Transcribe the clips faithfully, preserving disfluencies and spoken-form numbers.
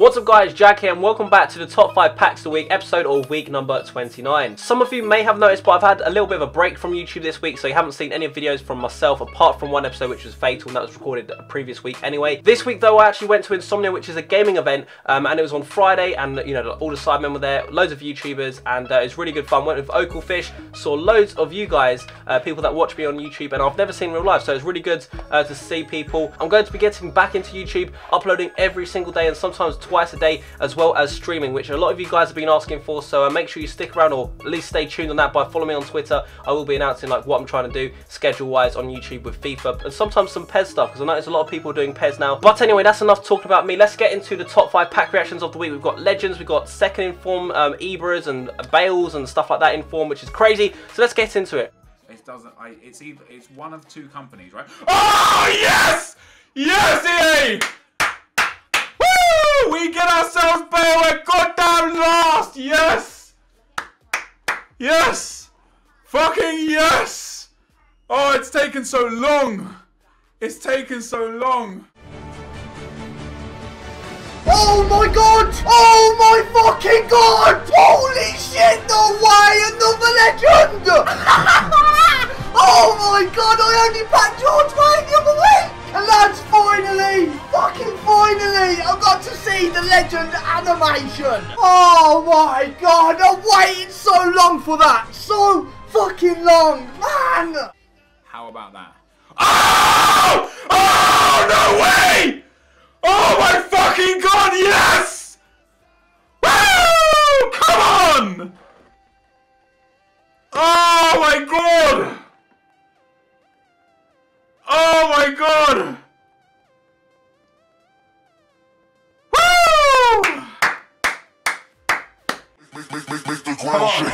What's up guys, Jack here and welcome back to the top five packs of the week episode, or week number twenty-nine. Some of you may have noticed, but I've had a little bit of a break from YouTube this week, so you haven't seen any videos from myself apart from one episode which was fatal, and that was recorded a previous week anyway. This week though I actually went to Insomnia, which is a gaming event, um, and it was on Friday, and you know all the sidemen were there, loads of YouTubers, and uh, it was really good fun. Went with Oakalfish, saw loads of you guys, uh, people that watch me on YouTube and I've never seen in real life, so it's really good uh, to see people. I'm going to be getting back into YouTube, uploading every single day and sometimes twice a day, as well as streaming, which a lot of you guys have been asking for, so uh, make sure you stick around, or at least stay tuned on that by following me on Twitter. I will be announcing like what I'm trying to do schedule wise on YouTube with FIFA and sometimes some P E S stuff, because I notice a lot of people are doing P E S now. But anyway, that's enough talking about me. Let's get into the top five pack reactions of the week. We've got legends, we've got second in form, um, Ibras and Bales and stuff like that in form, which is crazy, so let's get into it. It doesn't, I, it's either, it's one of two companies, right? Oh yes, yes, E A! We get ourselves Bale, we're goddamn last! Yes! Yes! Fucking yes! Oh, it's taken so long! It's taken so long! Oh my god! Oh my fucking god! Holy shit! No way! Another legend! Oh my god! I only packed George Twin the other week! And lads, finally! Fucking finally! I've got to see the legend animation! Oh my god! I've waited so long for that! So fucking long! Man! How about that? Oh! Oh! No way! Oh my fucking god! Yes! Woo! Come on! Oh my god! Oh my god! Woo! Come on.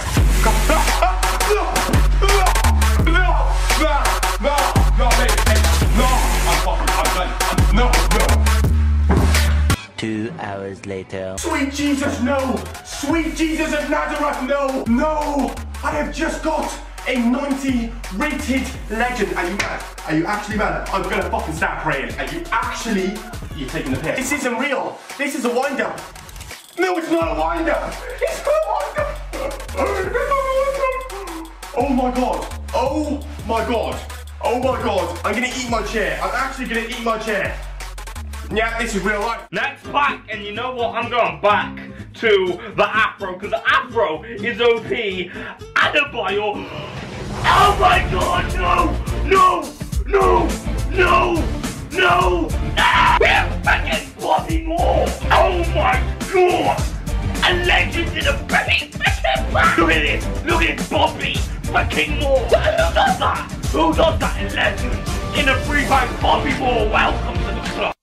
Two hours later. Sweet Jesus, no! Sweet Jesus of Nazareth, no! No! I have just got a ninety rated legend. Are you mad? Are you actually mad? I'm gonna fucking start praying. Are you actually? You're taking the piss. This isn't real. This is a wind up. No, it's not a wind up. It's not a wind up. Oh my god. Oh my god. Oh my god. I'm gonna eat my chair. I'm actually gonna eat my chair. Yeah, this is real life. That's back, and you know what? I'm going back to the afro, because the afro is O P. Adebayo. Oh my god, no! No! No! No! No! Ah! We're fucking Bobby Moore! Oh my god! A legend in a fucking fucking back! Look at this! Look at this, Bobby fucking Moore! Who does that? Who does that? A legend in a free bag, Bobby Moore! Welcome to the club!